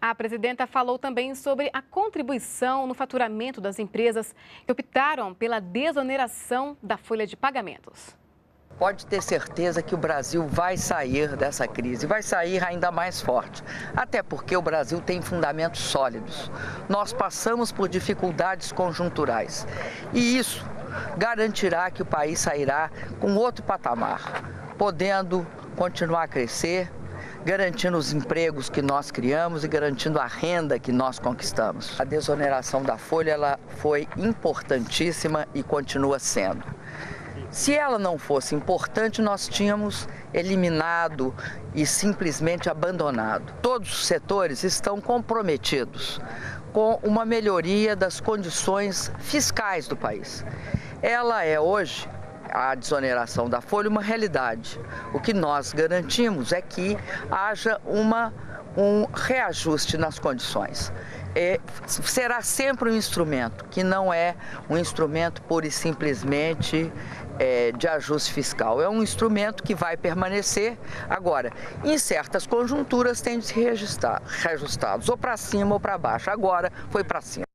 A presidenta falou também sobre a contribuição no faturamento das empresas que optaram pela desoneração da folha de pagamentos. Pode ter certeza que o Brasil vai sair dessa crise, vai sair ainda mais forte, até porque o Brasil tem fundamentos sólidos. Nós passamos por dificuldades conjunturais e isso garantirá que o país sairá com outro patamar, podendo continuar a crescer, garantindo os empregos que nós criamos e garantindo a renda que nós conquistamos. A desoneração da folha ela foi importantíssima e continua sendo. Se ela não fosse importante, nós tínhamos eliminado e simplesmente abandonado. Todos os setores estão comprometidos com uma melhoria das condições fiscais do país. Ela é hoje, a desoneração da folha, uma realidade. O que nós garantimos é que haja um reajuste nas condições. Será sempre um instrumento que não é um instrumento pura e simplesmente de ajuste fiscal. É um instrumento que vai permanecer. Agora, em certas conjunturas tem de se reajustados, ou para cima ou para baixo. Agora foi para cima.